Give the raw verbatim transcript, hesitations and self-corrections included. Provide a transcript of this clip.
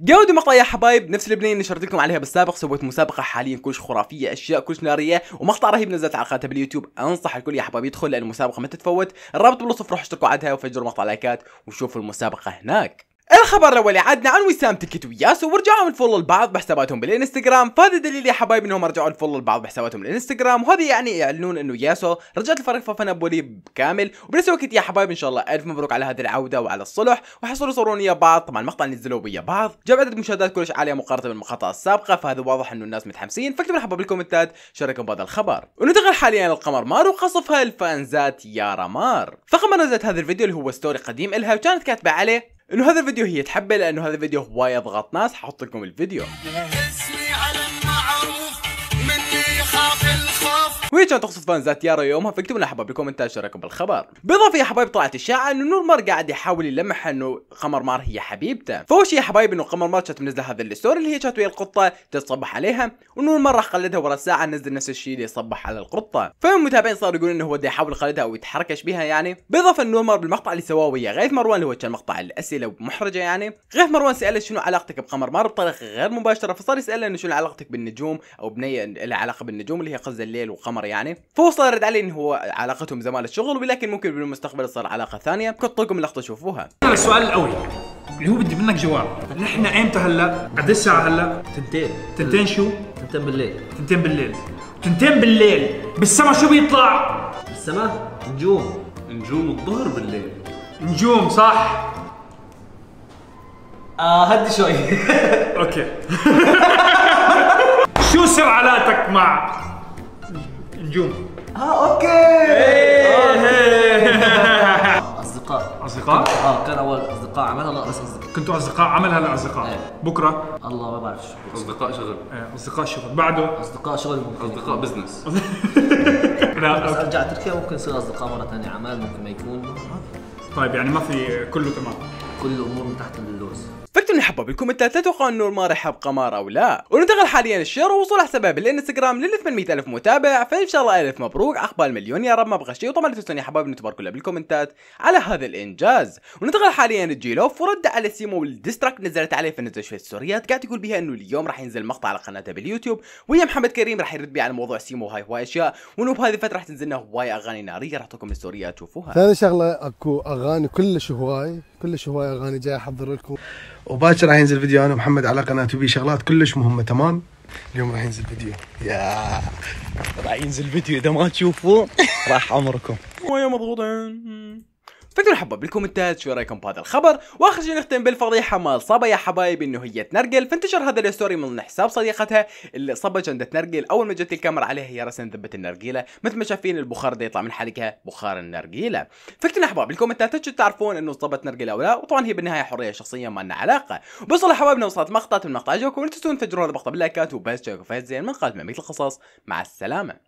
جودة مقطع يا حبايب، نفس البنيه اللي نشرت لكم عليها بالسابق، سويت مسابقه حاليا كلش خرافيه، اشياء كلش ناريه ومقطع رهيب نزلت على قناتها باليوتيوب، انصح الكل يا حبايب يدخل لان المسابقه ما تتفوت، الرابط بالوصف روحوا اشتركوا عندها وفجروا مقطع لايكات وشوفوا المسابقه هناك. الخبر الاولي عدنا عن وسام تيكت وياسو ورجعوا الفولو لبعض بحساباتهم بالانستغرام، فهذا دليل يا حبايب انهم رجعوا الفولو لبعض بحساباتهم بالانستغرام، وهذا يعني يعلنون انه ياسو رجعت الفريق ففنابولي كامل، وبنفس الوقت يا حبايب ان شاء الله الف مبروك على هذه العوده وعلى الصلح، وحصلوا يصورون ويا بعض، طبعا المقطع اللي نزلوه ويا بعض جاب عدد مشاهدات كلش عاليه مقارنه بالمقاطع السابقه، فهذا واضح انه الناس متحمسين، فاكتبوا حبايب بالكومنتات شاركوا بهذا الخبر. وننتقل حاليا لقمر مار وقصفها الفانزات يا مار، فقمر نزلت هذا الفيديو اللي هو ستوري قديم الها وكانت كاتبه عليه انه هذا الفيديو هي تحبه لانه هذا الفيديو هوايه ضغط ناس، ححط لكم الفيديو. وهي كانت تقصد فانزات يارا يومها، فاكتبوا لنا حبايب بالكومنتات شاركوا بالخبر. بالاضافه يا حبايب طلعت اشاعه انه نور مار قاعد يحاول يلمح انه قمر مار هي حبيبته، فاول شيء يا حبايب انه قمر مار كانت منزله هذا الستوري اللي هي كانت ويا القطه تتصبح عليها، ونور مار راح قلدها ورا ساعه نزل نفس الشيء اللي يصبح على القطه، فالمتابعين صاروا يقولون انه هو بده يحاول يقلدها او يتحركش بها يعني. بالاضافه نور مار بالمقطع اللي سواه ويا غيث مروان اللي هو كان مقطع الاسئله محرجه يعني، غيث مروان سالت شنو علاقتك بقمر مار بطريقه غير مباشره، فصار يسالها انه شنو علاقتك بالنجوم او بنيه لها علاقه بالنجوم اللي هي قز الليل وقمر يعني، فهو صار رد عليه انه هو علاقتهم زمان الشغل ولكن ممكن بالمستقبل تصير علاقه ثانيه، كنت لكم لقطه شوفوها. السؤال الاول اللي هو بدي منك جواب، نحن ايمتى هلا؟ قد ايش الساعه هلا؟ تنتين. تنتين شو؟ تنتين بالليل. تنتين بالليل. تنتين بالليل بالسما شو بيطلع؟ بالسما نجوم. نجوم الظهر بالليل. نجوم صح؟ اه هدي شوي. اوكي. شو سر علاقتك مع نجوم؟ اه اوكي. اصدقاء. اصدقاء؟ اه كان اول اصدقاء عملها هلا بس اصدقاء. كنتوا اصدقاء عمل هلا اصدقاء. ايه. بكره؟ الله ما بعرف شو. اصدقاء شغل. ايه اصدقاء شغل، بعده اصدقاء شغل ممكن. اصدقاء بزنس. لا بس ارجع تركيا ممكن يصير اصدقاء مرة ثانية، عمل ممكن ما يكون. طيب يعني ما في كله تمام. كل الامور تحت اللوز. فاكتبوا لنا حبايب بالكومنتات لا تتوقعوا انه نور مار يحب قمر او لا. وننتقل حاليا للشير ووصول حسابها بالانستغرام لل ثمانمئة ألف متابع، فان شاء الله الف مبروك، عقبال مليون يا رب ما ابغى شيء، وطبعا لا تنسون يا حبايب انه تباركوا لها بالكومنتات على هذا الانجاز. وننتقل حاليا للجيلوف ورد على سيمو والديستراكت نزلت عليه، فنزل شويه ستوريات قاعد تقول بها انه اليوم راح ينزل مقطع على قناتها باليوتيوب ويا محمد كريم راح يرد بيه على موضوع سيمو وهاي هواي اشياء، وانه بهذه الفتره راح تنزل لنا هواي اغاني ناريه، راح اعطيكم الستوريات تشوفوها. ثاني شغله اكو اغاني كلش هواي كلش هواي اغاني جاي احضر لكم، وباكر راح ينزل فيديو انا ومحمد على قناه يوتيوب، شغلات كلش مهمه تمام. اليوم راح ينزل فيديو، يا راح ينزل فيديو اذا ما تشوفوه راح عمركم ويا مضغوطين. فاكتبوا لنا حبايب بالكومنتات شو رايكم بهذا الخبر، واخر شيء نختم بالفضيحه مال صبا يا حبايب انه هي تنرقل، فانتشر هذا الستوري من حساب صديقتها اللي صبا كانت تنرقل، اول ما جت الكاميرا عليها هي رسم ذبت النرجيله، مثل ما شايفين البخار دا يطلع من حلقها بخار النرجيله. فاكتبوا لنا حبايب بالكومنتات شو تعرفون انه صبا تنرقل او لا، وطبعا هي بالنهايه حريه شخصيه ما لنا علاقه. بوصل حبايبنا وصلت مقطع، المقطع عجبكم ولا تنسون تفجرون المقطع باللايكات، وبس تشاركوا في هذا الزين من قادمه مثل القصص، مع السلامه.